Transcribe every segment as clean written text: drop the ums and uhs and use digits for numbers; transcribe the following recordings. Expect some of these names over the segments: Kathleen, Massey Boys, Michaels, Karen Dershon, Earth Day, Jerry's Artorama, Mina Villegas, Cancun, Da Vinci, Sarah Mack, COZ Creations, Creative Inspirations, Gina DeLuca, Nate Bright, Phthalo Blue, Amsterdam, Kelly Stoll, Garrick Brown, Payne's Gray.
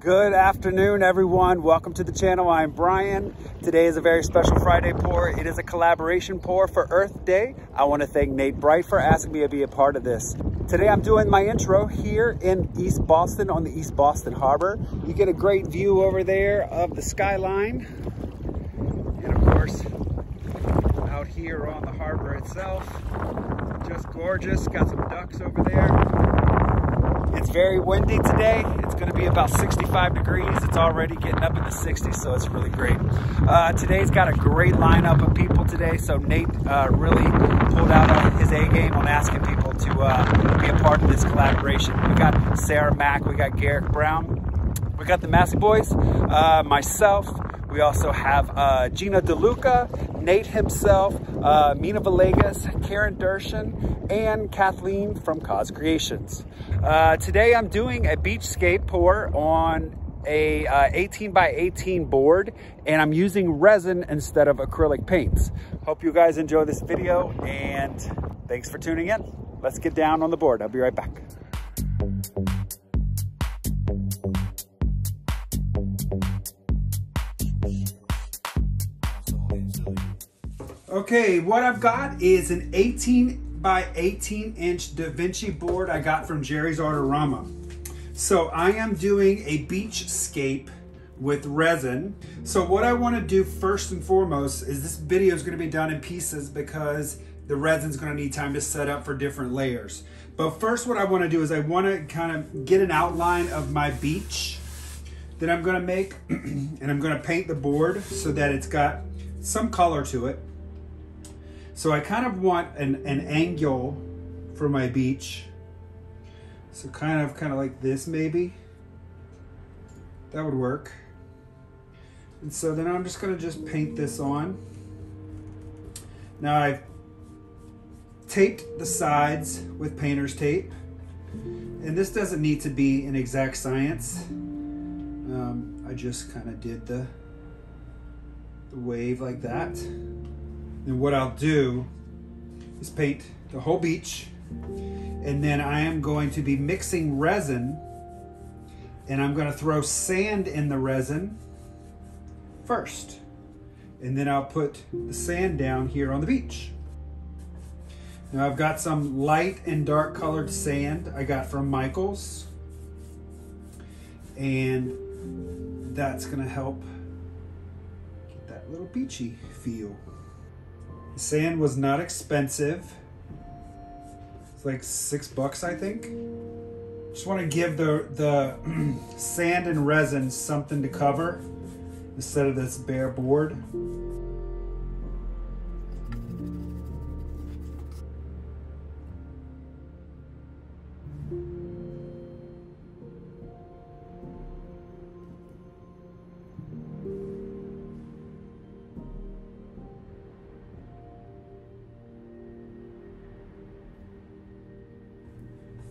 Good afternoon, everyone. Welcome to the channel. I'm Brian. Today is a very special Friday pour. It is a collaboration pour for Earth Day. I want to thank Nate Bright for asking me to be a part of this. Today I'm doing my intro here in East Boston on the East Boston Harbor. You get a great view over there of the skyline. And of course, out here on the harbor itself, just gorgeous. Got some ducks over there. It's very windy today. It's going to be about 65 degrees. It's already getting up in the 60s, so it's really great. Today's got a great lineup of people today, so Nate really pulled out on his A game on asking people to be a part of this collaboration. We got Sarah Mack, we got Garrick Brown, we got the Massey Boys, myself. We also have Gina DeLuca, Nate himself, Mina Villegas, Karen Dershon, and Kathleen from COZ Creations. Today I'm doing a beachscape pour on a 18 by 18 board, and I'm using resin instead of acrylic paints. Hope you guys enjoy this video, and thanks for tuning in. Let's get down on the board. I'll be right back. Okay, what I've got is an 18 by 18 inch Da Vinci board I got from Jerry's Artorama. So I am doing a beachscape with resin. So what I want to do first and foremost is this video is going to be done in pieces because the resin's going to need time to set up for different layers. But first what I want to do is I want to kind of get an outline of my beach that I'm going to make and I'm going to paint the board so that it's got some color to it. So I kind of want an angle for my beach. So kind of like this maybe. That would work. And so then I'm just gonna just paint this on. Now I've taped the sides with painter's tape. And this doesn't need to be an exact science. I just kind of did the wave like that. And what I'll do is paint the whole beach, and then I am going to be mixing resin, and I'm going to throw sand in the resin first, and then I'll put the sand down here on the beach. Now I've got some light and dark colored sand I got from Michaels, and that's going to help get that little beachy feel. Sand was not expensive. It's like $6, I think. Just want to give the sand and resin something to cover instead of this bare board.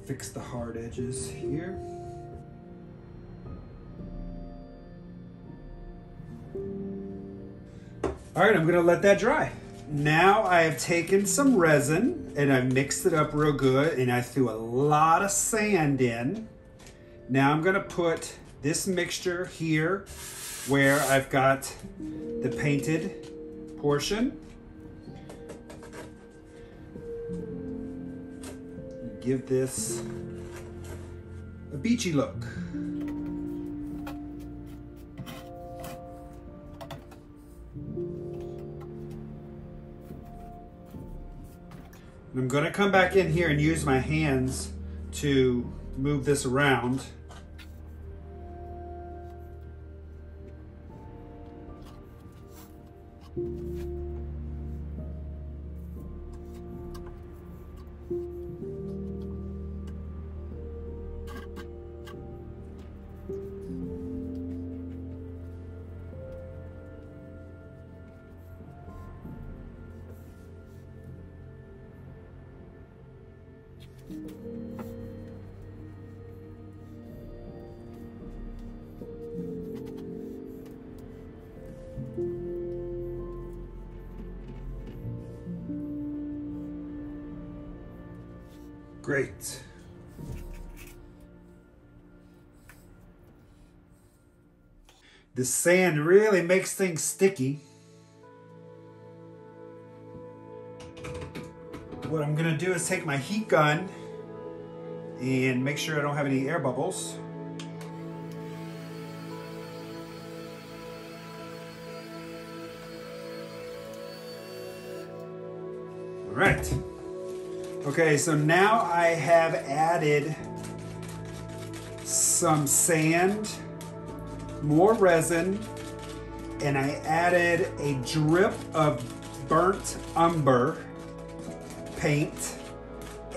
Fix the hard edges here. All right, I'm gonna let that dry. Now I have taken some resin and I've mixed it up real good and I threw a lot of sand in. Now I'm gonna put this mixture here where I've got the painted portion. Give this a beachy look. I'm going to come back in here and use my hands to move this around. Great. The sand really makes things sticky. What I'm gonna do is take my heat gun and make sure I don't have any air bubbles. All right. Okay, so now I have added some sand, more resin, and I added a drip of burnt umber paint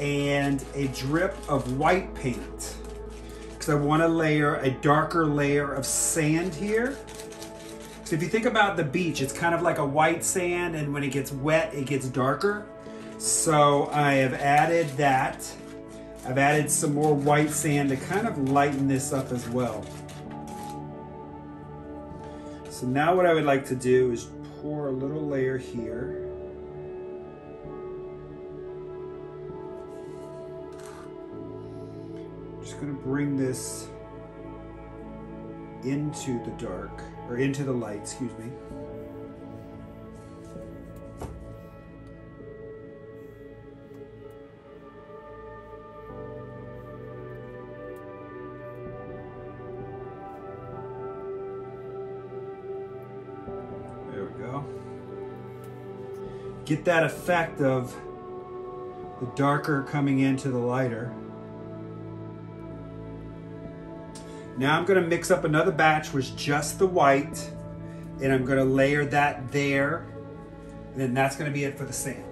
and a drip of white paint, because I want to layer a darker layer of sand here. So if you think about the beach, it's kind of like a white sand, and when it gets wet, it gets darker. So I have added that. I've added some more white sand to kind of lighten this up as well. So now what I would like to do is pour a little layer here. I'm just gonna bring this into the dark, or into the light, excuse me. Get that effect of the darker coming into the lighter. Now I'm gonna mix up another batch with just the white, and I'm gonna layer that there, and then that's gonna be it for the sand.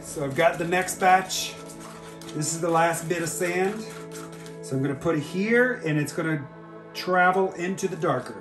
So I've got the next batch. This is the last bit of sand. So I'm gonna put it here, and it's gonna travel into the darker.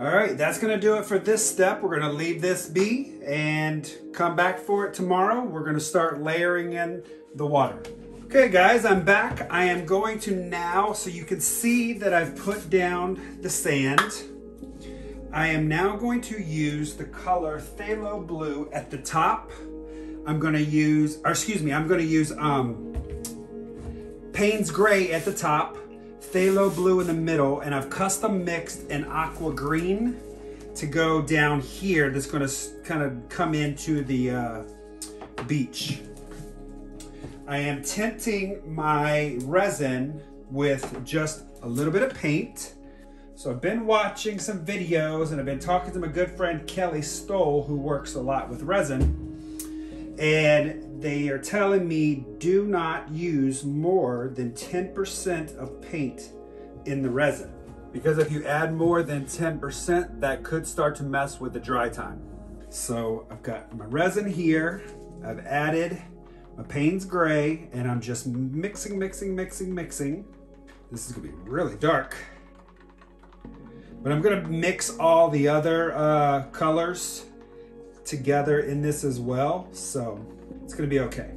All right, that's gonna do it for this step. We're gonna leave this be and come back for it tomorrow. We're gonna start layering in the water. Okay guys, I'm back. I am going to now, so you can see that I've put down the sand. I am now going to use the color Phthalo Blue at the top. I'm gonna use, or excuse me, I'm gonna use Payne's Gray at the top, Phthalo Blue in the middle, and I've custom mixed an aqua green to go down here that's going to kind of come into the beach. I am tinting my resin with just a little bit of paint. So I've been watching some videos, and I've been talking to my good friend Kelly Stoll, who works a lot with resin, and they are telling me do not use more than 10% of paint in the resin, because if you add more than 10%, that could start to mess with the dry time. So I've got my resin here, I've added my Payne's Gray, and I'm just mixing. This is gonna be really dark. But I'm gonna mix all the other colors together in this as well. So it's gonna be okay.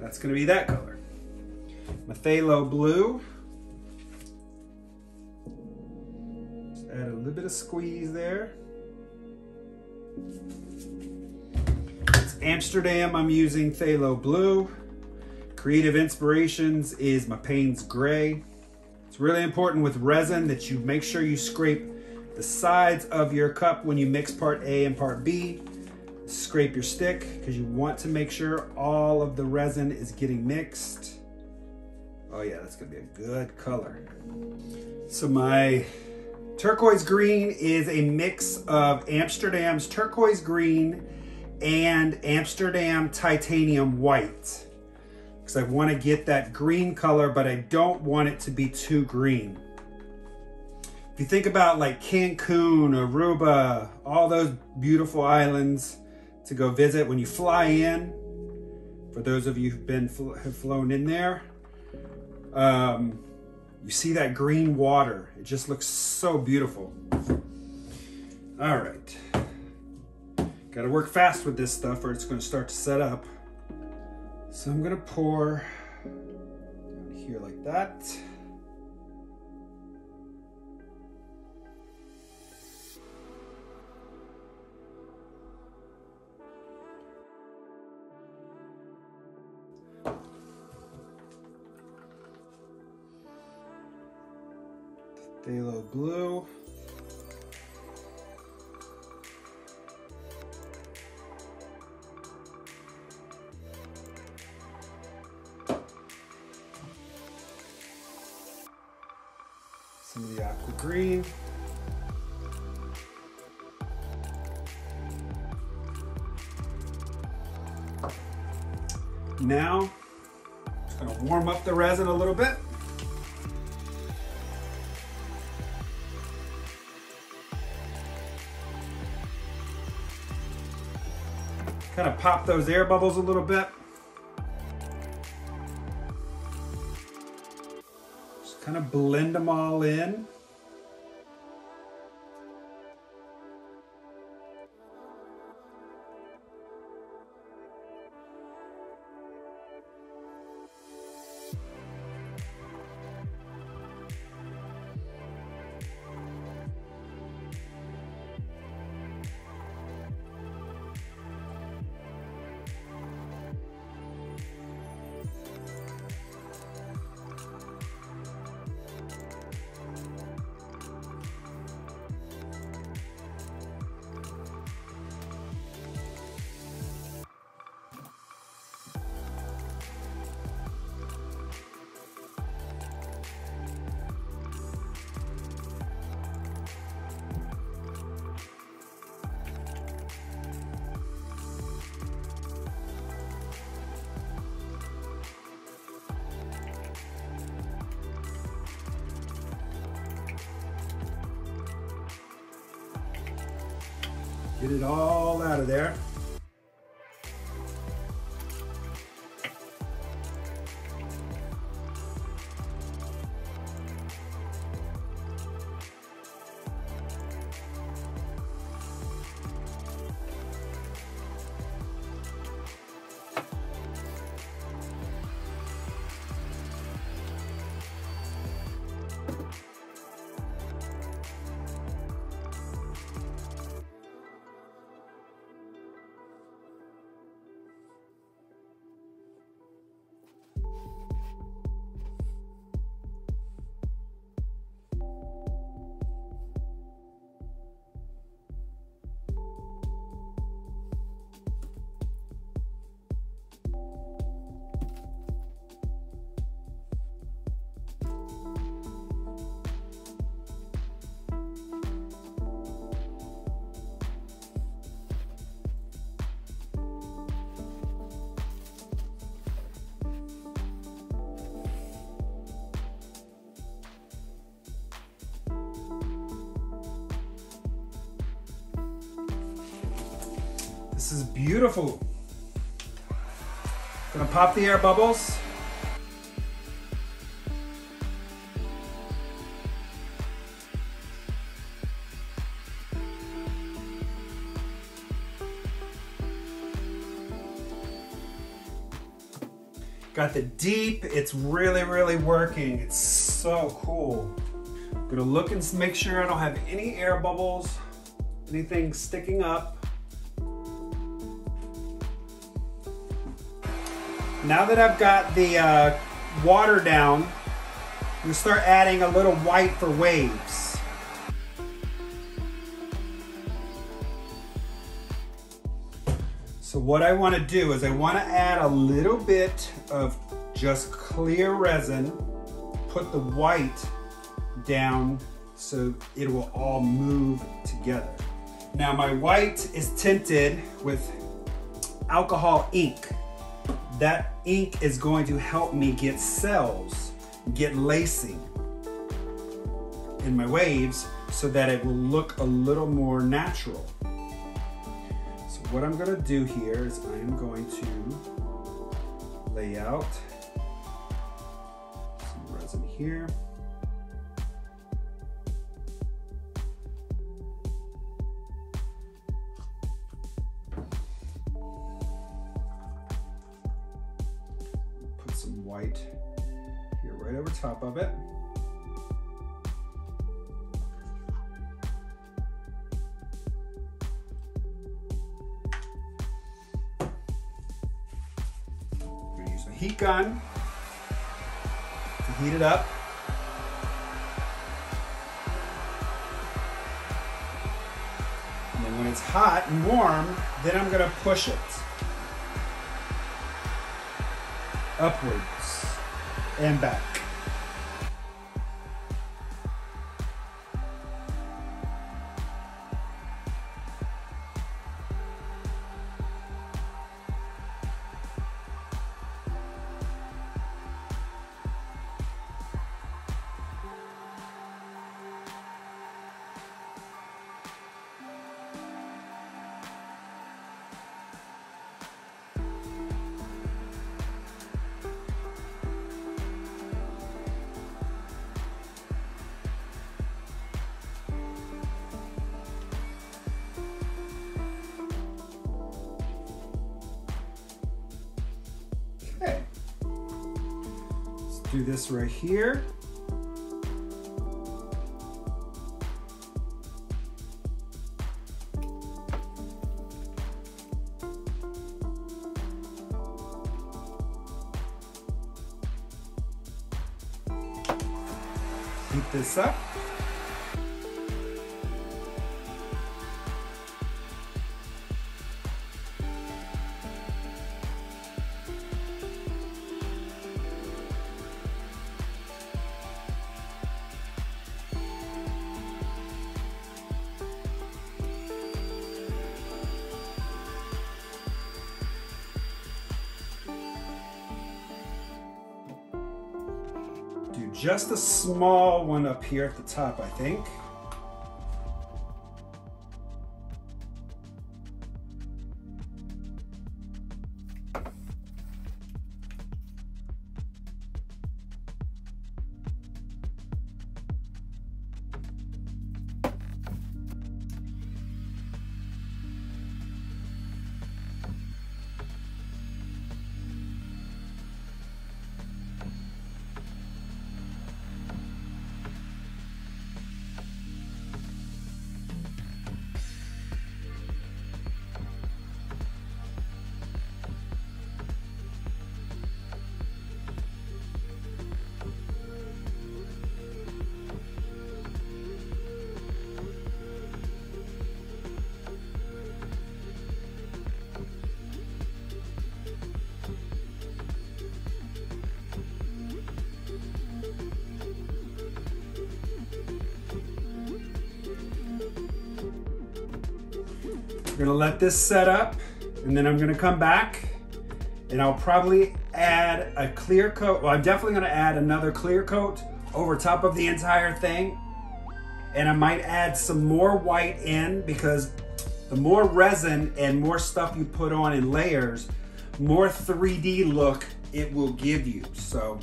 That's gonna be that color. Phthalo Blue. Just add a little bit of squeeze there. It's Amsterdam, I'm using Phthalo Blue. Creative Inspirations is my Payne's Gray. It's really important with resin that you make sure you scrape the sides of your cup when you mix part A and part B. Scrape your stick because you want to make sure all of the resin is getting mixed. Oh yeah, that's gonna be a good color. So my turquoise green is a mix of Amsterdam's turquoise green and Amsterdam titanium white. Because I want to get that green color, but I don't want it to be too green. If you think about like Cancun, Aruba, all those beautiful islands to go visit when you fly in, for those of you who've been flown in there, you see that green water. It just looks so beautiful. All right. Got to work fast with this stuff or it's going to start to set up. So I'm gonna pour down here like that. Phthalo Blue. The aqua green. Now, I'm just gonna warm up the resin a little bit. Kind of pop those air bubbles a little bit. Kind of blend them all in. Get it all out of there. This is beautiful. Gonna pop the air bubbles. Got the deep, it's really, really working. It's so cool. I'm gonna look and make sure I don't have any air bubbles, anything sticking up. Now that I've got the water down, I'm gonna start adding a little white for waves. So what I want to do is I want to add a little bit of just clear resin, put the white down so it will all move together. Now my white is tinted with alcohol ink. That ink is going to help me get cells, get lacing in my waves so that it will look a little more natural. What I'm going to do here is I am going to lay out some resin here. Put some white here right over top of it. Heat gun to heat it up. And then when it's hot and warm, then I'm gonna push it upwards and back. Do this right here. Heat this up. Just a small one up here at the top, I think. I'm gonna let this set up and then I'm gonna come back and I'll probably add a clear coat. Well, I'm definitely gonna add another clear coat over top of the entire thing. And I might add some more white in because the more resin and more stuff you put on in layers, more 3D look it will give you. So,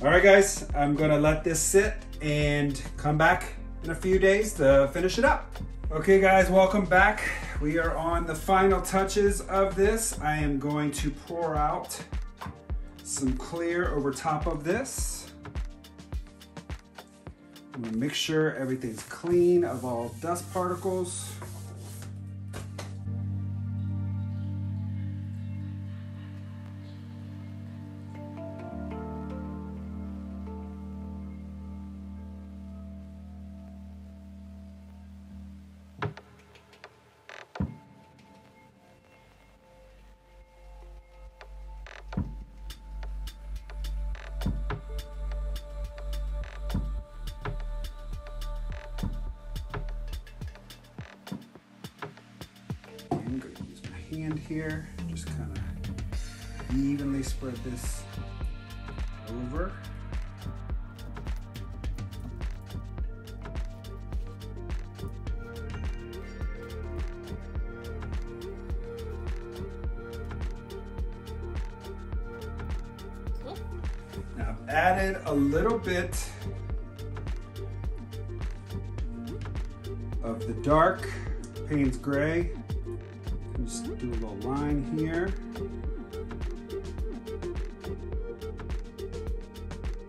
all right guys, I'm gonna let this sit and come back in a few days to finish it up. Okay guys, welcome back. We are on the final touches of this. I am going to pour out some clear over top of this. I'm gonna make sure everything's clean of all dust particles. Here, just kind of evenly spread this over. Now I've added a little bit of the dark Payne's Gray. Just do a little line here.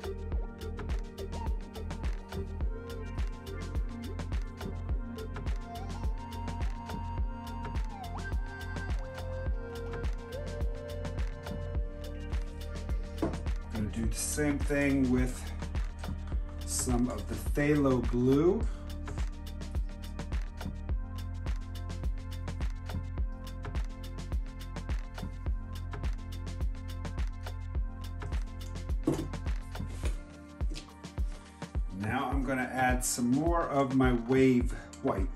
I'm going to do the same thing with some of the Phthalo Blue. Now I'm going to add some more of my wave white.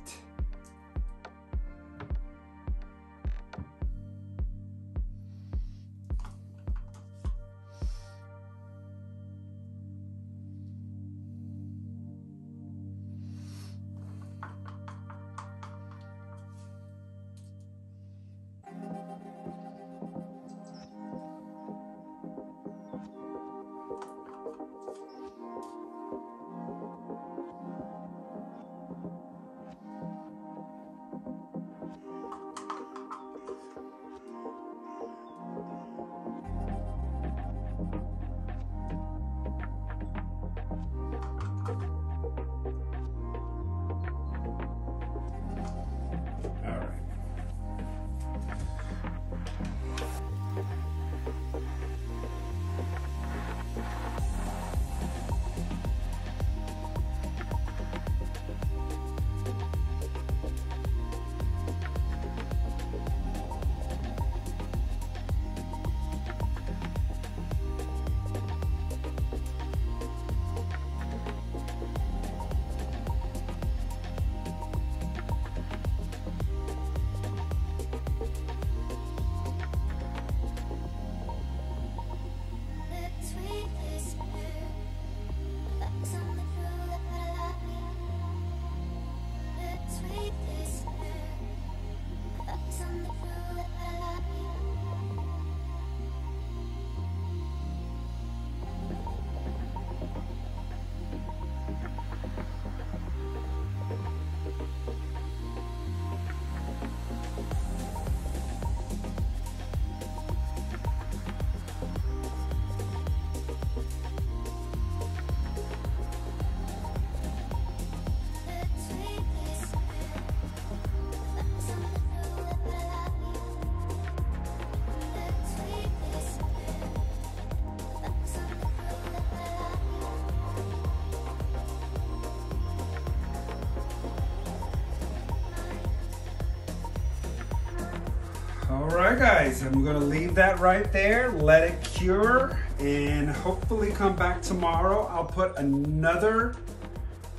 Alright guys, I'm going to leave that right there, let it cure, and hopefully come back tomorrow. I'll put another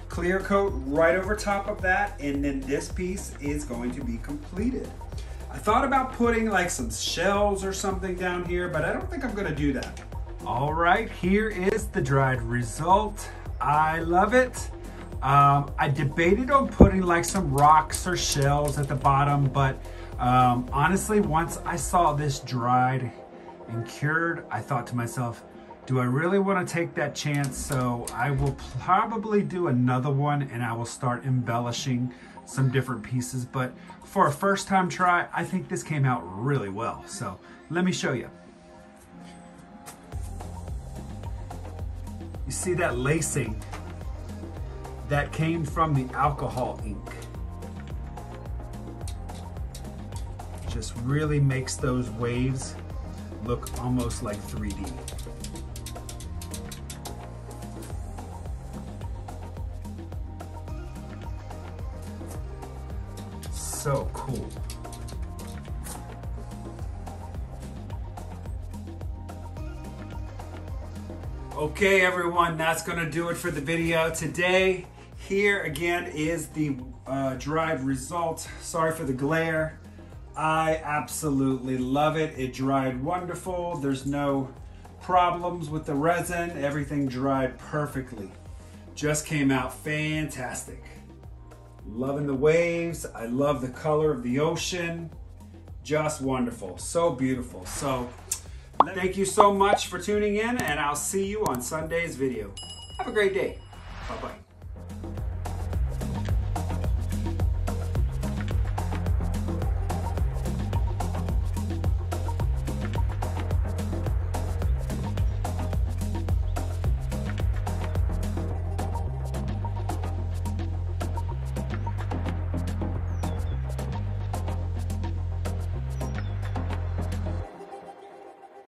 clear coat right over top of that, and then this piece is going to be completed. I thought about putting like some shells or something down here, but I don't think I'm going to do that. Alright, here is the dried result. I love it. I debated on putting like some rocks or shells at the bottom, but honestly, once I saw this dried and cured, I thought to myself, do I really want to take that chance? So I will probably do another one, and I will start embellishing some different pieces. But for a first time try, I think this came out really well. So let me show you. You see that lacing? That came from the alcohol ink. Just really makes those waves look almost like 3D. So cool. Okay everyone, that's gonna do it for the video today. Here again is the dried result. Sorry for the glare. I absolutely love it. It dried wonderful. There's no problems with the resin. Everything dried perfectly. Just came out fantastic. Loving the waves. I love the color of the ocean. Just wonderful. So beautiful. So thank you so much for tuning in, and I'll see you on Sunday's video. Have a great day. Bye-bye.